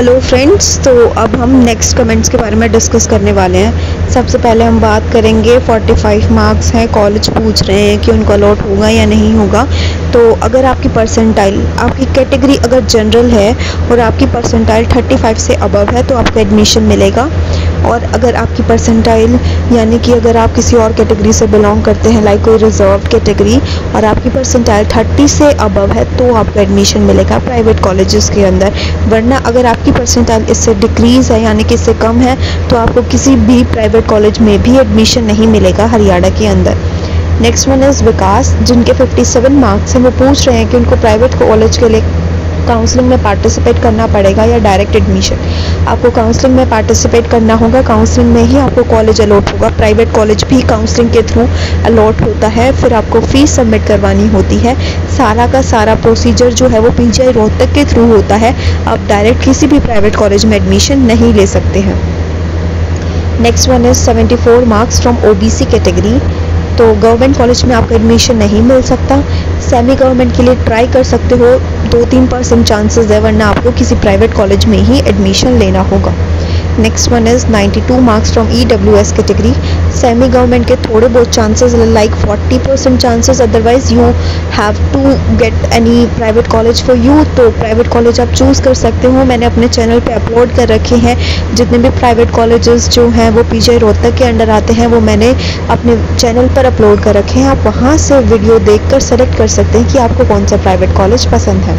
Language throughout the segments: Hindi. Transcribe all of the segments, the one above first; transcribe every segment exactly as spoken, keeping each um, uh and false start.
हेलो फ्रेंड्स, तो अब हम नेक्स्ट कमेंट्स के बारे में डिस्कस करने वाले हैं। सबसे पहले हम बात करेंगे पैंतालीस मार्क्स हैं, कॉलेज पूछ रहे हैं कि उनको अलॉट होगा या नहीं होगा। तो अगर आपकी परसेंटाइल, आपकी कैटेगरी अगर जनरल है और आपकी परसेंटाइल पैंतीस से अबव है तो आपको एडमिशन मिलेगा। और अगर आपकी परसेंटाइल यानी कि अगर आप किसी और कैटेगरी से बिलोंग करते हैं लाइक कोई रिजर्व कैटेगरी और आपकी परसेंटाइल तीस से अबव है तो आपको एडमिशन मिलेगा प्राइवेट कॉलेजेस के अंदर। वरना अगर आपकी परसेंटाइल इससे डिक्रीज़ है यानी कि इससे कम है तो आपको किसी भी प्राइवेट कॉलेज में भी एडमिशन नहीं मिलेगा हरियाणा के अंदर। नेक्स्ट वन इज़ विकास, जिनके सत्तावन मार्क्स हैं। वो पूछ रहे हैं कि उनको प्राइवेट कॉलेज के लिए काउंसलिंग में पार्टिसिपेट करना पड़ेगा या डायरेक्ट एडमिशन। आपको काउंसलिंग में पार्टिसिपेट करना होगा, काउंसलिंग में ही आपको कॉलेज अलॉट होगा। प्राइवेट कॉलेज भी काउंसलिंग के थ्रू अलॉट होता है, फिर आपको फीस सबमिट करवानी होती है। सारा का सारा प्रोसीजर जो है वो पीजीआई रोहतक के थ्रू होता है। आप डायरेक्ट किसी भी प्राइवेट कॉलेज में एडमिशन नहीं ले सकते हैं। Next one is seventy four marks from OBC category. तो गवर्नमेंट कॉलेज में आपको एडमिशन नहीं मिल सकता। सेमी गवर्नमेंट के लिए ट्राई कर सकते हो, दो तीन परसेंट चांसेस है, वरना आपको किसी प्राइवेट कॉलेज में ही एडमिशन लेना होगा। नेक्स्ट वन इज़ बानवे marks from EWS category. Semi government के थोड़े बहुत चांसेस लाइक चालीस percent chances, otherwise you have to get any private college for you. तो प्राइवेट कॉलेज आप चूज़ कर सकते हो, मैंने अपने चैनल पे अपलोड कर रखे हैं। जितने भी प्राइवेट कॉलेजेस जो हैं वो पीजीआई रोहतक के अंडर आते हैं वो मैंने अपने चैनल पर अपलोड कर रखे हैं। आप वहाँ से वीडियो देख कर सेलेक्ट कर सकते हैं कि आपको कौन सा प्राइवेट कॉलेज पसंद है।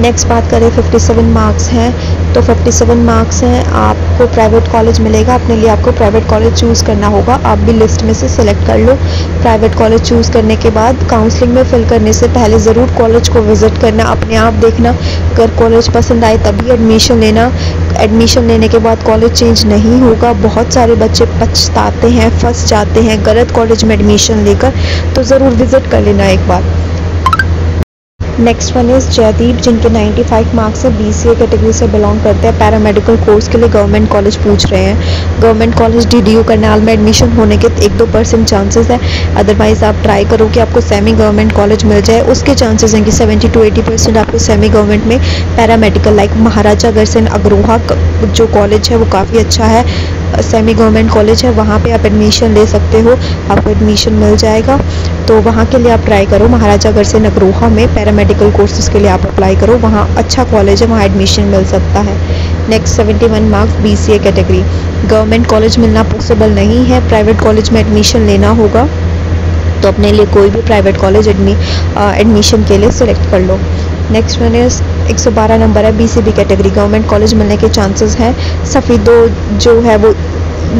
नेक्स्ट बात करें, सत्तावन मार्क्स हैं। तो सत्तावन मार्क्स हैं, आपको प्राइवेट कॉलेज मिलेगा। अपने लिए आपको प्राइवेट कॉलेज चूज़ करना होगा, आप भी लिस्ट में से सिलेक्ट कर लो। प्राइवेट कॉलेज चूज़ करने के बाद काउंसलिंग में फिल करने से पहले ज़रूर कॉलेज को विज़िट करना, अपने आप देखना। अगर कॉलेज पसंद आए तभी एडमिशन लेना। एडमिशन लेने के बाद कॉलेज चेंज नहीं होगा। बहुत सारे बच्चे पछताते हैं, फंस जाते हैं गलत कॉलेज में एडमिशन लेकर, तो ज़रूर विज़िट कर लेना एक बार। नेक्स्ट वन इज़ जयदीप, जिनके पचानवे मार्क्स है, बीसीए कैटेगरी से बिलोंग करते हैं। पैरामेडिकल कोर्स के लिए गवर्नमेंट कॉलेज पूछ रहे हैं। गवर्नमेंट कॉलेज डीडीयू करनाल में एडमिशन होने के एक दो परसेंट चांसेस है, अदरवाइज़ आप ट्राई करो कि आपको सेमी गवर्नमेंट कॉलेज मिल जाए। उसके चांसेस हैं कि सेवेंटी टू एटी परसेंट आपको सेमी गवर्नमेंट में पैरामेडिकल लाइक महाराजा अगरसेन अग्रोहा जो कॉलेज है वो काफ़ी अच्छा है, सेमी गवर्नमेंट कॉलेज है, वहाँ पे आप एडमिशन ले सकते हो, आपको एडमिशन मिल जाएगा। तो वहाँ के लिए आप ट्राई करो, महाराजा अगरसेन अग्रोहा में पैरामेडिकल कोर्सेज के लिए आप अप्लाई करो, वहाँ अच्छा कॉलेज है, वहाँ एडमिशन मिल सकता है। नेक्स्ट इकहत्तर marks BCA category. Government college मिलना पॉसिबल नहीं है, प्राइवेट कॉलेज में एडमिशन लेना होगा। तो अपने लिए कोई भी प्राइवेट कॉलेज एडमि एडमिशन के लिए सिलेक्ट कर लो। नेक्स्ट वन इज एक सौ बारह नंबर है, बीसीबी कैटेगरी। गवर्नमेंट कॉलेज मिलने के चांसेस हैं। सफीदो जो है वो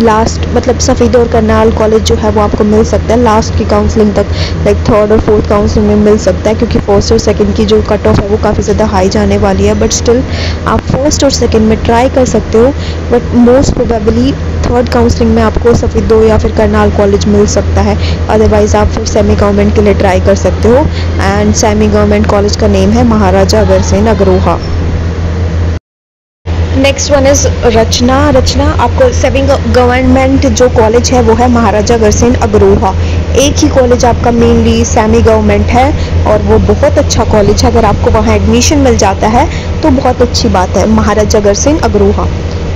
लास्ट, मतलब सफीदो और करनाल कॉलेज जो है वो आपको मिल सकता है लास्ट की काउंसलिंग तक, लाइक थर्ड और फोर्थ काउंसलिंग में मिल सकता है, क्योंकि फर्स्ट और सेकंड की जो कट ऑफ है वो काफ़ी ज़्यादा हाई जाने वाली है। बट स्टिल आप फर्स्ट और सेकंड में ट्राई कर सकते हो, but most probably third counselling में आपको सफीदो या फिर करनाल कॉलेज मिल सकता है। अदरवाइज़ आप फिर सेमी गवर्नमेंट के लिए ट्राई कर सकते हो। एंड सेमी गवर्नमेंट कॉलेज का नेम है Maharaja Agrasen Agroha. Next one is Rachna. Rachna, आपको सेमी गवर्नमेंट जो कॉलेज है वो है महाराजा अगरसेन अग्रोहा। एक ही कॉलेज आपका मेनली सेमी गवर्नमेंट है और वो बहुत अच्छा कॉलेज है। अगर आपको वहाँ एडमिशन मिल जाता है तो बहुत अच्छी बात है, महाराजा अगरसेन अग्रोहा।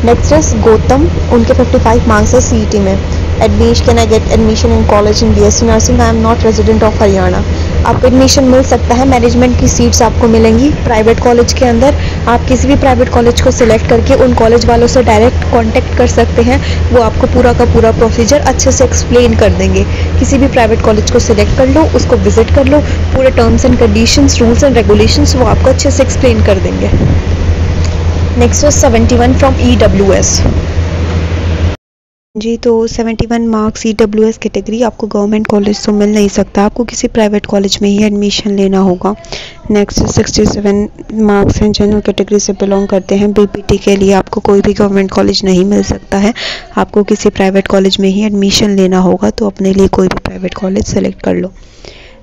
नेक्स्ट इज गौतम, उनके पचपन मार्क्स है सीईटी में। एडमिश can I get admission in college in BSc nursing, I am not resident of Haryana. आपको एडमिशन मिल सकता है, मैनेजमेंट की सीट्स आपको मिलेंगी प्राइवेट कॉलेज के अंदर। आप किसी भी प्राइवेट कॉलेज को सिलेक्ट करके उन कॉलेज वालों से डायरेक्ट कांटेक्ट कर सकते हैं, वो आपको पूरा का पूरा प्रोसीजर अच्छे से एक्सप्लेन कर देंगे। किसी भी प्राइवेट कॉलेज को सिलेक्ट कर लो, उसको विजिट कर लो, पूरे terms and conditions, rules and regulations वो आपको अच्छे से एक्सप्लेन कर देंगे। Next was seventy one from E W S जी। तो इकहत्तर marks E W S category. आपको गवर्नमेंट कॉलेज तो मिल नहीं सकता, आपको किसी प्राइवेट कॉलेज में ही एडमिशन लेना होगा। नेक्स्ट सड़सठ मार्क्स हैं, जनरल कैटेगरी से बिलोंग करते हैं। बीपीटी के लिए आपको कोई भी गवर्नमेंट कॉलेज नहीं मिल सकता है, आपको किसी प्राइवेट कॉलेज में ही एडमिशन लेना होगा। तो अपने लिए कोई भी प्राइवेट कॉलेज सेलेक्ट कर लो।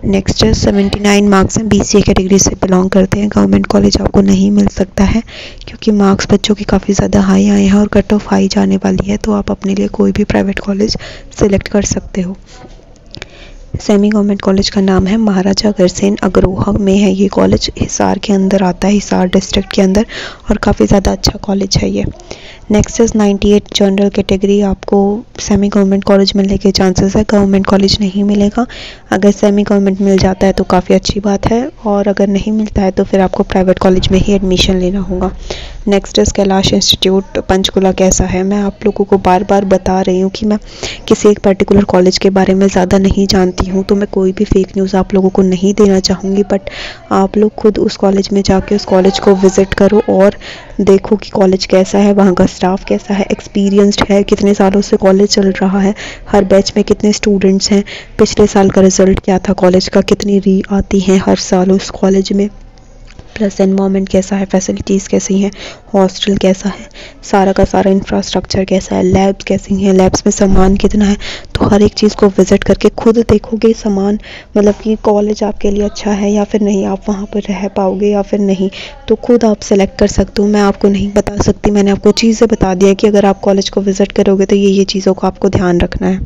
नेक्स्ट उन्यासी मार्क्स हैं, बीसीए कैटेगरी से बिलोंग करते हैं। गवर्नमेंट कॉलेज आपको नहीं मिल सकता है क्योंकि मार्क्स बच्चों के काफ़ी ज़्यादा हाई आए हैं और कट ऑफ हाई जाने वाली है। तो आप अपने लिए कोई भी प्राइवेट कॉलेज सेलेक्ट कर सकते हो। सेमी गवर्नमेंट कॉलेज का नाम है महाराजा अगरसेन अग्रोहा में है ये कॉलेज, हिसार के अंदर आता है, हिसार डिस्ट्रिक्ट के अंदर, और काफ़ी ज़्यादा अच्छा कॉलेज है ये। नेक्स्ट इज़ अट्ठानवे जनरल कैटेगरी, आपको सेमी गवर्नमेंट कॉलेज मिलने के चांसेस है, गवर्नमेंट कॉलेज नहीं मिलेगा। अगर सेमी गवर्नमेंट मिल जाता है तो काफ़ी अच्छी बात है, और अगर नहीं मिलता है तो फिर आपको प्राइवेट कॉलेज में ही एडमिशन लेना होगा। Next is Kailash institute Panchkula कैसा है। मैं आप लोगों को बार बार बता रही हूँ कि मैं किसी एक पर्टिकुलर कॉलेज के बारे में ज़्यादा नहीं जानती हूँ, तो मैं कोई भी फेक न्यूज़ आप लोगों को नहीं देना चाहूँगी, बट आप लोग खुद उस कॉलेज में जाके उस कॉलेज को विज़िट करो और देखो कि कॉलेज कैसा है, वहाँ का स्टाफ कैसा है, एक्सपीरियंस्ड है, कितने सालों से कॉलेज चल रहा है, हर बैच में कितने स्टूडेंट्स हैं, पिछले साल का रिज़ल्ट क्या था कॉलेज का, कितनी री आती हैं हर साल उस कॉलेज में, प्लस एनवायरनमेंट कैसा है, फैसिलिटीज़ कैसी हैं, हॉस्टल कैसा है, सारा का सारा इंफ्रास्ट्रक्चर कैसा है, लैब्स कैसी हैं, लैब्स में सामान कितना है। तो हर एक चीज़ को विज़िट करके खुद देखोगे सामान, मतलब कि कॉलेज आपके लिए अच्छा है या फिर नहीं, आप वहाँ पर रह पाओगे या फिर नहीं, तो खुद आप सेलेक्ट कर सकते हो। मैं आपको नहीं बता सकती, मैंने आपको चीज़ें बता दिया कि अगर आप कॉलेज को विज़िट करोगे तो ये ये चीज़ों को आपको ध्यान रखना है।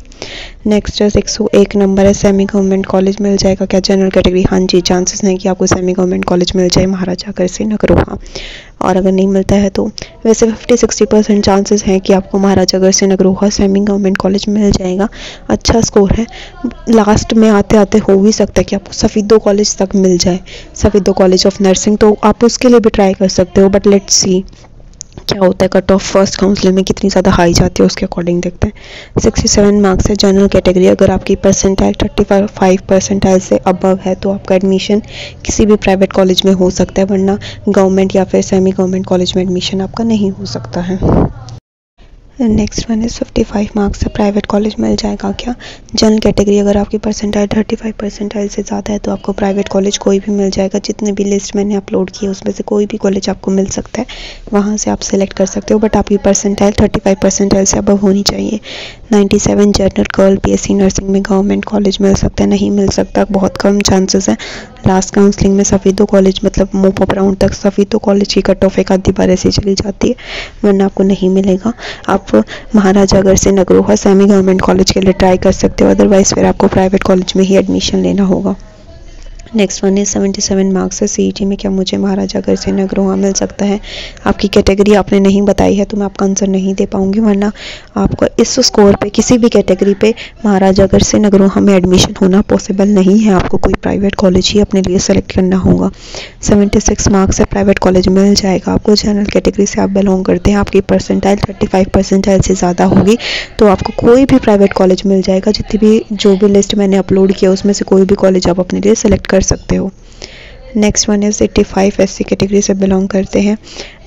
नेक्स्ट है एक सौ एक नंबर है, सेमी गवर्नमेंट कॉलेज मिल जाएगा क्या जनरल कैटेगरी। हाँ जी, चांसेस हैं कि आपको सेमी गवर्नमेंट कॉलेज मिल जाए महाराजा अगरसेन अग्रोहा, और अगर नहीं मिलता है तो वैसे फिफ्टी सिक्सटी परसेंट चांसेस हैं कि आपको Maharaja Agrasen Agroha semi government college मिल जाएगा। अच्छा स्कोर है, लास्ट में आते आते हो भी सकता है कि आपको सफीदो कॉलेज तक मिल जाए, सफीदो कॉलेज ऑफ नर्सिंग, तो आप उसके लिए भी ट्राई कर सकते हो, बट लेट्स सी क्या होता है। कट ऑफ फर्स्ट काउंसलिंग में कितनी ज़्यादा हाई जाती है उसके अकॉर्डिंग देखते हैं। सिक्सटी सेवन मार्क्स है जनरल कैटेगरी, अगर आपकी परसेंटाइल थर्टी फाइव परसेंटाइल से अबव है तो आपका एडमिशन किसी भी प्राइवेट कॉलेज में हो सकता है, वरना गवर्नमेंट या फिर सेमी गवर्नमेंट कॉलेज में एडमिशन आपका नहीं हो सकता है। Next one is fifty five marks है, प्राइवेट कॉलेज मिल जाएगा क्या जनरल कैटेगरी। अगर आपकी परसेंटाइल थर्टी फाइव परसेंटाइल से ज़्यादा है तो आपको प्राइवेट कॉलेज कोई भी मिल जाएगा, जितने भी लिस्ट मैंने अपलोड किए उसमें से कोई भी कॉलेज आपको मिल सकता है, वहाँ से आप सेलेक्ट कर सकते हो, बट आपकी परसेंटाइल थर्टी फाइव परसेंटाइल से अबव होनी चाहिए। Ninety seven general girl BSc nursing में गवर्नमेंट कॉलेज मिल सकता है, नहीं मिल सकता, बहुत कम चांसेस हैं। लास्ट काउंसलिंग में सफीदो कॉलेज, मतलब मोपअप राउंड तक सफीदो कॉलेज की कट ऑफ एक आधी बार ऐसी चली जाती है, वरना आपको नहीं मिलेगा। आप Maharaja Agrasen Agroha semi government college के लिए ट्राई कर सकते हो, अदरवाइज फिर आपको प्राइवेट कॉलेज में ही एडमिशन लेना होगा। नेक्स्ट वन है सेवेंटी सेवन मार्क्स है, सीईटी में क्या मुझे महाराजा अगरसेन अग्रोहा मिल सकता है। आपकी कैटेगरी आपने नहीं बताई है तो मैं आपका आंसर नहीं दे पाऊंगी, वरना आपको इस स्कोर पे किसी भी कैटेगरी पे महाराजा अगरसेन अग्रोहा में एडमिशन होना पॉसिबल नहीं है, आपको कोई प्राइवेट कॉलेज ही अपने लिए सेलेक्ट करना होगा। सेवेंटी सिक्स मार्क्स है, प्राइवेट कॉलेज मिल जाएगा आपको, जनरल कैटेगरी से आप बिलोंग करते हैं, आपकी परसेंटाइल थर्टी फाइव परसेंटाइल से ज़्यादा होगी तो आपको कोई भी प्राइवेट कॉलेज मिल जाएगा, जितनी भी जो भी लिस्ट मैंने अपलोड किया उसमें से कोई भी कॉलेज आप अपने लिए सेलेक्ट कर सकते हो। Next one is eighty five, SC category से बिलोंग करते हैं,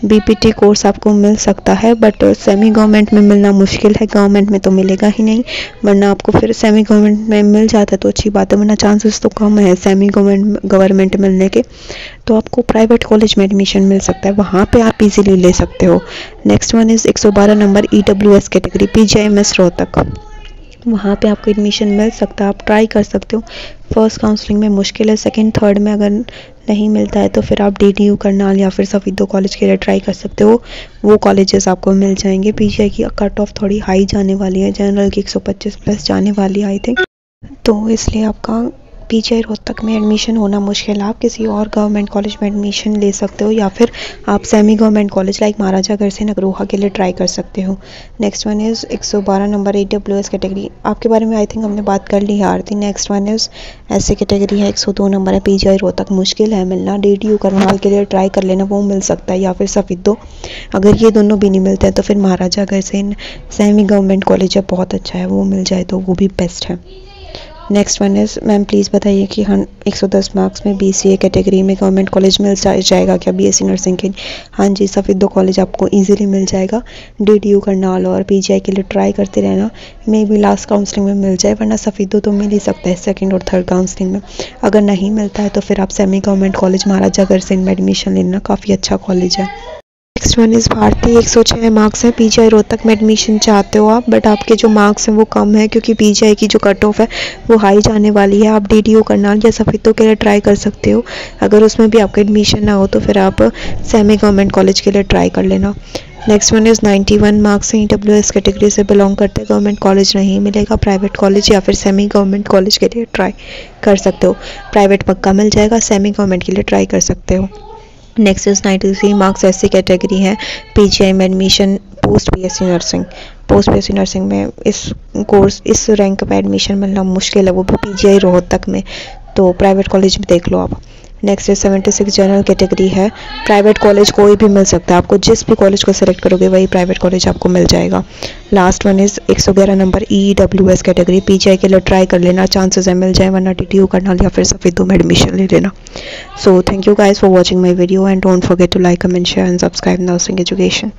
बीपीटी कोर्स आपको मिल सकता है, बट सेमी गवर्नमेंट में मिलना मुश्किल है, गवर्नमेंट में तो मिलेगा ही नहीं, वरना आपको फिर सेमी गवर्नमेंट में मिल जाता है तो अच्छी बात है, वरना चांसेस तो कम है सेमी गवर्नमेंट गवर्नमेंट मिलने के, तो आपको प्राइवेट कॉलेज में एडमिशन मिल सकता है, वहाँ पे आप इजीली ले सकते हो। नेक्स्ट वन इज़ एक सौ बारह number EWS category, PGIMS Rohtak, वहाँ पे आपको एडमिशन मिल सकता है, आप ट्राई कर सकते हो। फर्स्ट काउंसलिंग में मुश्किल है, सेकंड थर्ड में अगर नहीं मिलता है तो फिर आप डीडीयू करनाल या फिर सफीदो कॉलेज के लिए ट्राई कर सकते हो, वो कॉलेजेस आपको मिल जाएंगे। पीजीआई की कट ऑफ थोड़ी हाई जाने वाली है, जनरल की एक सौ पच्चीस प्लस जाने वाली आई थिंक, तो इसलिए आपका पीजीआई रोहतक में एडमिशन होना मुश्किल है। आप किसी और गवर्नमेंट कॉलेज में एडमिशन ले सकते हो या फिर आप semi government college like Maharaja Agrasen Agroha के लिए ट्राई कर सकते हो। नेक्स्ट वन इज़ एक सौ बारह नंबर ईडब्ल्यूएस कैटेगरी, आपके बारे में आई थिंक हमने बात कर ली है Aarti. Next one is SC category है एक सौ दो नंबर है, पीजीआई रोहतक मुश्किल है मिलना, डीडीयू करनाल के लिए ट्राई कर लेना, वो मिल सकता है, या फिर सफीदो। अगर ये दोनों भी नहीं मिलते हैं तो फिर Maharaja Agrasen semi government college है, बहुत अच्छा है, वो मिल जाए तो वो भी बेस्ट है। Next one is ma'am please बताइए कि हम एक सौ दस मार्क्स में बीसीए कैटेगरी में गवर्नमेंट कॉलेज मिल जाएगा क्या बीएससी नर्सिंग के। हाँ जी, सफीदो कॉलेज आपको इजीली मिल जाएगा, डीडीयू करनाल और पीजीआई के लिए ट्राई करते रहना, मे बी लास्ट काउंसलिंग में मिल जाए, वरना सफीदो तो मिल ही सकता है सेकंड और थर्ड काउंसलिंग में। अगर नहीं मिलता है तो फिर आप semi government college Maharaja Agrasen में एडमिशन लेना, काफ़ी अच्छा कॉलेज है। नेक्स्ट वन इज़ भारती, एक सौ छह मार्क्स हैं, पीजीआई रोहतक में एडमिशन चाहते हो आप, बट आपके जो मार्क्स हैं वो कम है क्योंकि पीजीआई की जो कट ऑफ है वो हाई जाने वाली है। आप डीडीयू करनाल या सफीदो के लिए ट्राई कर सकते हो, अगर उसमें भी आपका एडमिशन ना हो तो फिर आप सेमी गवर्नमेंट कॉलेज के लिए ट्राई कर लेना। नेक्स्ट वन इज़ इक्यानवे मार्क्स हैं, ईडब्ल्यूएस कैटेगरी से बिलोंग करते हैं, गवर्नमेंट कॉलेज नहीं मिलेगा, प्राइवेट कॉलेज या फिर सेमी गवर्नमेंट कॉलेज के लिए ट्राई कर सकते हो। प्राइवेट पक्का मिल जाएगा, सेमी गवर्नमेंट के लिए ट्राई कर सकते हो। नेक्स्ट इज तिरानवे मार्क्स, एससी कैटेगरी है, पीजीआई में admission, post BSc nursing. Post BSc nursing में इस कोर्स इस रैंक पर एडमिशन मिलना मुश्किल है, वो भी पीजीआई रोहतक में, तो प्राइवेट कॉलेज में देख लो आप। नेक्स्ट इज छिहत्तर जनरल कैटेगरी है, प्राइवेट कॉलेज कोई भी मिल सकता है आपको, जिस भी कॉलेज को सिलेक्ट करोगे वही प्राइवेट कॉलेज आपको मिल जाएगा। लास्ट वन इज एक सौ ग्यारह नंबर, ईडब्ल्यूएस कैटेगरी, पीजीआई के लिए ट्राई कर लेना, चांसेस है मिल जाए, वरना डीडीयू करनाल या फिर सफेदों में एडमिशन ले लेना। So thank you guys for watching my video and don't forget to like, comment, share and subscribe nursing education.